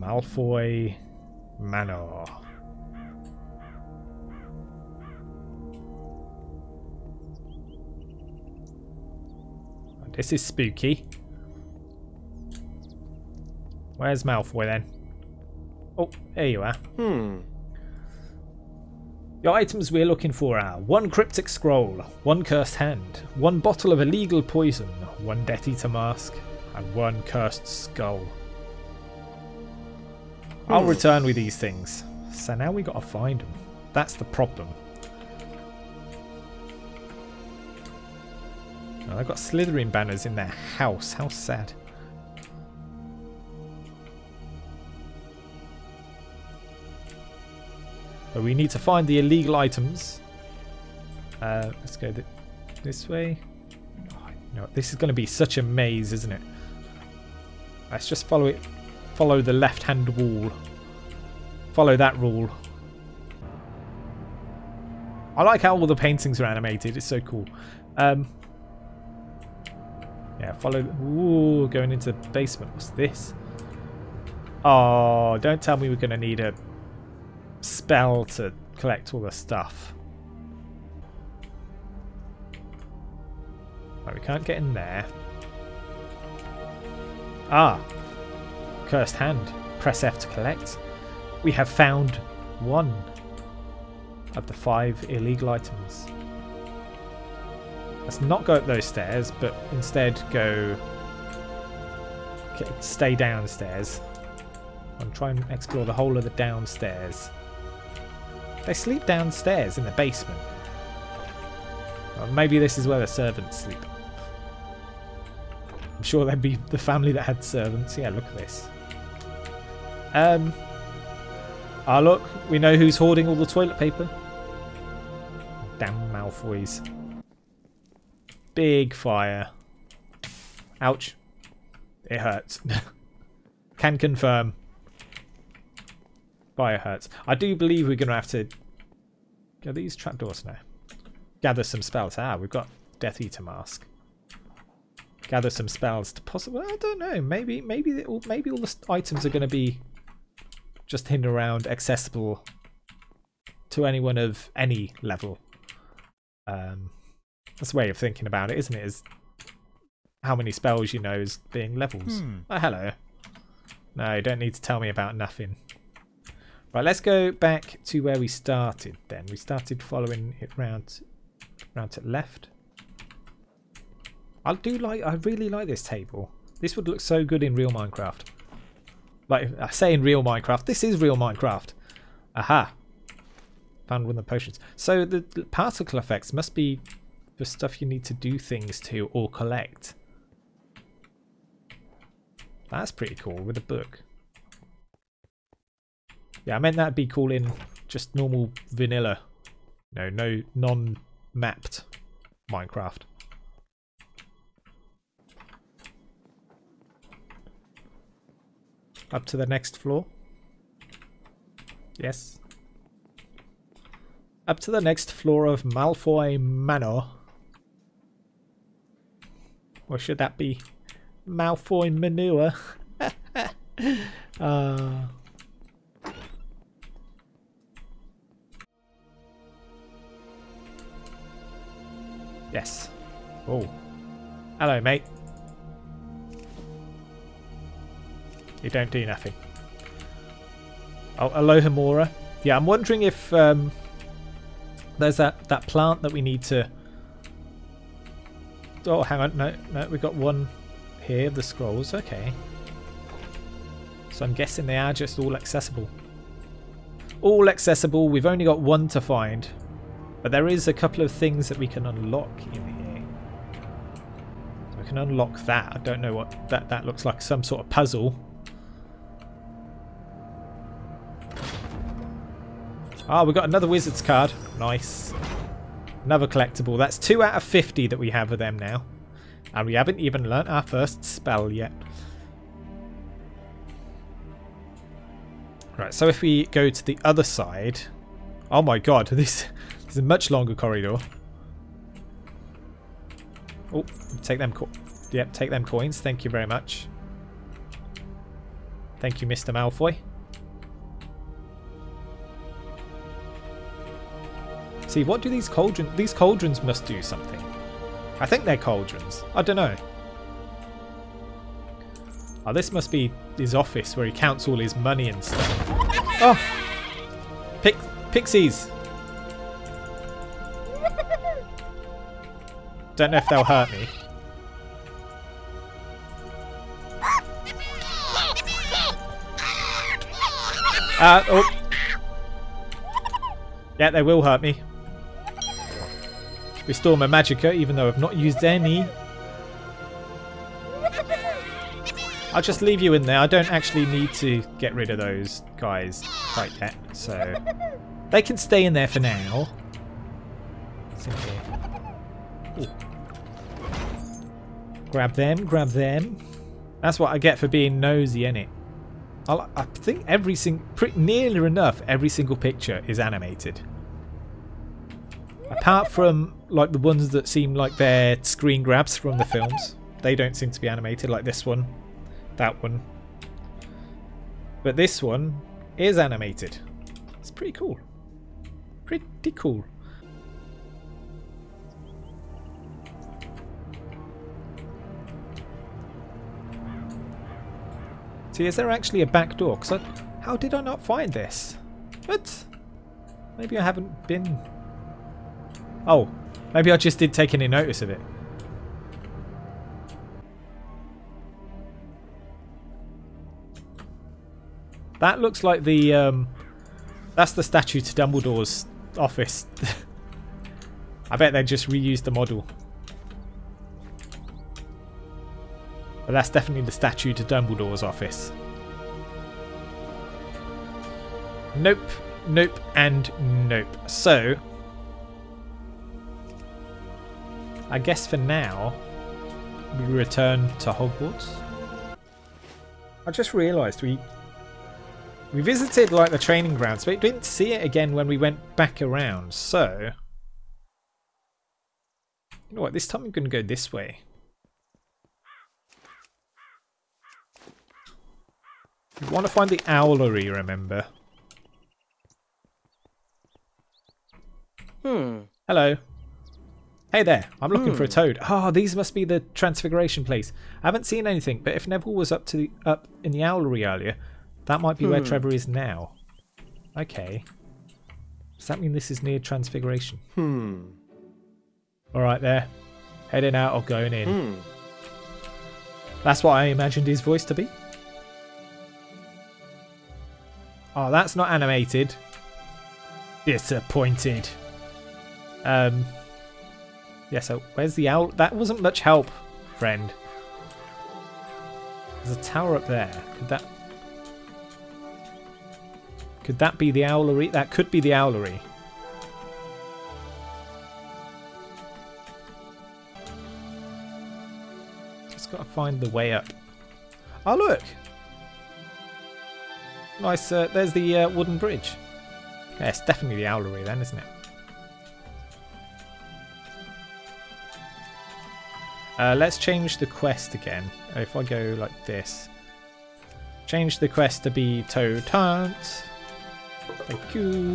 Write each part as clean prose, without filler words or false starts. Malfoy Manor. This is spooky. Where's Malfoy then? Oh, there you are. The items we're looking for are 1 cryptic scroll, 1 cursed hand, 1 bottle of illegal poison, 1 Death Eater mask, and 1 cursed skull. I'll return with these things. So now we gotta find them. That's the problem. Oh, they've got Slytherin banners in their house. How sad. But we need to find the illegal items. Let's go this way. Oh, no, this is going to be such a maze, isn't it? Let's just follow it. Follow the left-hand wall. Follow that rule. I like how all the paintings are animated. It's so cool. Yeah, follow... Ooh, going into the basement. What's this? Oh, don't tell me we're going to need a spell to collect all the stuff. Right, we can't get in there. Ah. Cursed hand. Press F to collect. We have found 1 of the 5 illegal items. Let's not go up those stairs, but instead go... stay downstairs. I'm trying to explore the whole of the downstairs. They sleep downstairs in the basement. Or maybe this is where the servants sleep. I'm sure that'd be the family that had servants. Yeah, look at this. Ah, look. We know who's hoarding all the toilet paper. Damn Malfoys. Big fire. Ouch. It hurts. Can confirm. Fire hurts. I do believe we're going to have to... Are these trapdoors now? Gather some spells. Ah, we've got Death Eater mask. Gather some spells to possibly... I don't know. Maybe all the items are going to be just hidden around, accessible to anyone of any level. That's a way of thinking about it, isn't it? Is how many spells you know is being levels. Oh, hello. No, you don't need to tell me about nothing. Right, let's go back to where we started then. We started following it round to the left. I really like this table. This would look so good in real Minecraft. Like, I say in real Minecraft. This is real Minecraft. Aha. Found one of the potions. So the particle effects must be... the stuff you need to do things to or collect. That's pretty cool with a book. Yeah, I meant that'd be cool in just normal vanilla. No non-mapped Minecraft. Up to the next floor. Yes. Up to the next floor of Malfoy Manor. Or should that be Malfoy manure? Yes. Oh. Hello, mate. You don't do nothing. Oh, Alohomora. Yeah, I'm wondering if there's that plant that we need to... Oh, hang on, no, we've got one here, the scrolls, okay. So I'm guessing they are just all accessible. All accessible, we've only got 1 to find. But there is a couple of things that we can unlock in here. So we can unlock that, I don't know what, that looks like some sort of puzzle. Ah, we've got another wizard's card, nice. Another collectible. That's 2 out of 50 that we have of them now. And we haven't even learnt our first spell yet. Right, so if we go to the other side... Oh my god, this is a much longer corridor. Oh, take them coins. Thank you very much. Thank you, Mr. Malfoy. See, what do these cauldrons... These cauldrons must do something. I think they're cauldrons. I don't know. Oh, this must be his office where he counts all his money and stuff. Oh! Pixies! Don't know if they'll hurt me. Oh. Yeah, they will hurt me. Restore my magicka, even though I've not used any. I'll just leave you in there. I don't actually need to get rid of those guys quite yet, so they can stay in there for now. What's in here? Ooh. Grab them, grab them. That's what I get for being nosy, innit? I think every single, nearly enough, every single picture is animated. Apart from like the ones that seem like they're screen grabs from the films. They don't seem to be animated, like this one, that one. But this one is animated. It's pretty cool. Pretty cool. See, is there actually a back door? Because how did I not find this? What? Maybe I haven't been... Oh, maybe I just did take any notice of it. That looks like the... that's the statue to Dumbledore's office. I bet they just reused the model. But that's definitely the statue to Dumbledore's office. Nope, nope, and nope. So, I guess for now, we return to Hogwarts. I just realised we visited like the training grounds, but we didn't see it again when we went back around. So, you know what? This time I'm going to go this way. We want to find the Owlery, remember? Hmm. Hello. Hey there, I'm looking for a toad. Oh, these must be the Transfiguration place. I haven't seen anything, but if Neville was up in the Owlery earlier, that might be where Trevor is now. Okay. Does that mean this is near Transfiguration? Hmm. Alright there. Heading out or going in. Hmm. That's what I imagined his voice to be. Oh, that's not animated. Disappointed. Yeah, so where's the owl? That wasn't much help, friend. There's a tower up there. Could that be the Owlery? That could be the Owlery. Just gotta find the way up. Oh, look! Nice, there's the wooden bridge. Yeah, it's definitely the Owlery then, isn't it? Let's change the quest again. If I go like this. Change the quest to be Toad Hunt. Thank you.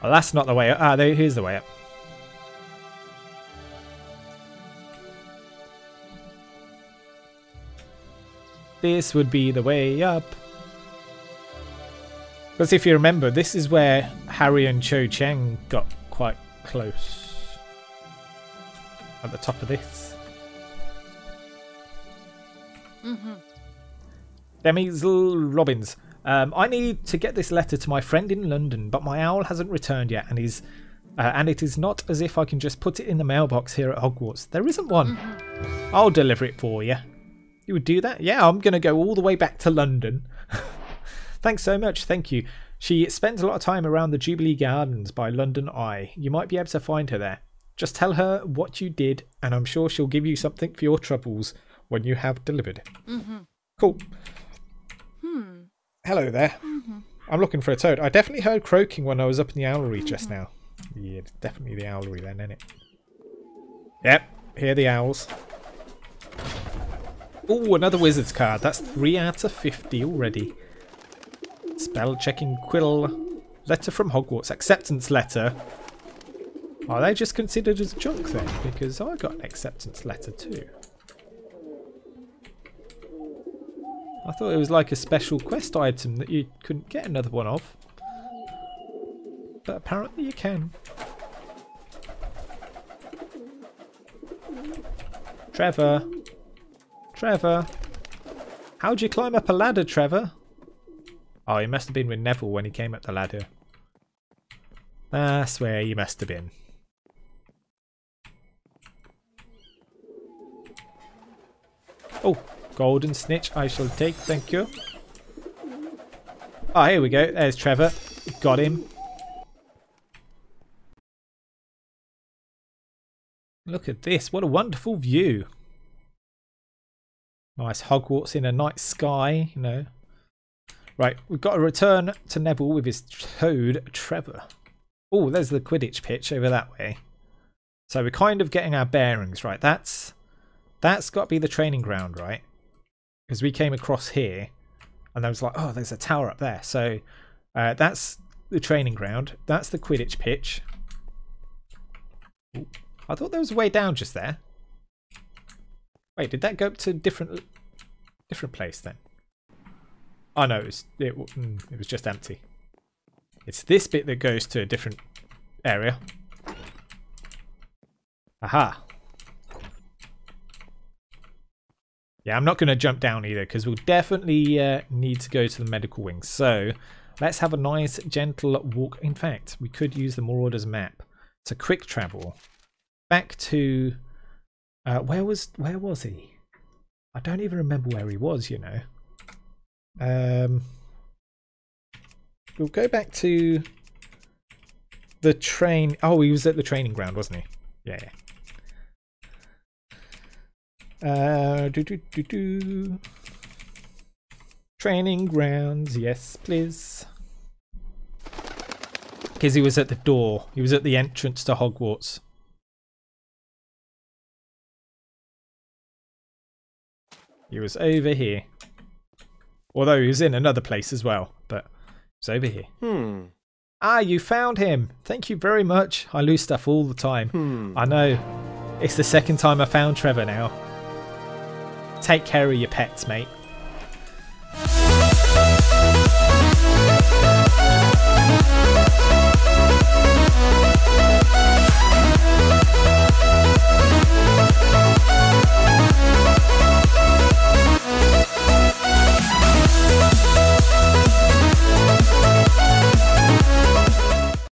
Well, that's not the way up. Ah, here's the way up. This would be the way up. Because if you remember, this is where Harry and Cho Cheng got quite close. At the top of this. Demisle Robbins. I need to get this letter to my friend in London, but my owl hasn't returned yet, and it is not as if I can just put it in the mailbox here at Hogwarts. There isn't one. I'll deliver it for you. You would do that? Yeah, I'm going to go all the way back to London. Thanks so much. Thank you. She spends a lot of time around the Jubilee Gardens by London Eye. You might be able to find her there. Just tell her what you did, and I'm sure she'll give you something for your troubles when you have delivered. Cool. Hello there. I'm looking for a toad. I definitely heard croaking when I was up in the Owlery just now. Yeah, it's definitely the Owlery then, isn't it? Yep, hear the owls. Oh, another wizard's card. That's 3 out of 50 already. Spell checking quill. Letter from Hogwarts. Acceptance letter. Are they just considered as junk then? Because I got an acceptance letter too. I thought it was like a special quest item that you couldn't get another one of. But apparently you can. Trevor. Trevor. How'd you climb up a ladder, Trevor? Oh, he must have been with Neville when he came up the ladder. That's where you must have been. Oh, golden snitch I shall take, thank you. Oh, here we go. There's Trevor. Got him. Look at this. What a wonderful view. Nice Hogwarts in a night sky, you know. Right, we've got to return to Neville with his toad, Trevor. Oh, there's the Quidditch pitch over that way. So we're kind of getting our bearings, right? That's got to be the training ground, right? Because we came across here and I was like, oh, there's a tower up there. So that's the training ground. That's the Quidditch pitch. Ooh, I thought there was a way down just there. Wait, did that go up to a different place then? Oh no, it was just empty. It's this bit that goes to a different area. Aha. Yeah, I'm not going to jump down either because we'll definitely need to go to the medical wing. So let's have a nice gentle walk. In fact, we could use the Marauders map to quick travel back to where was he? I don't even remember where he was, you know. We'll go back to the train. Oh, he was at the training ground, wasn't he? Yeah. Training grounds, yes, please. Because he was at the door. He was at the entrance to Hogwarts. He was over here. Although he was in another place as well, but it's over here. Hmm. Ah, you found him. Thank you very much. I lose stuff all the time. I know. It's the second time I found Trevor now. Take care of your pets, mate.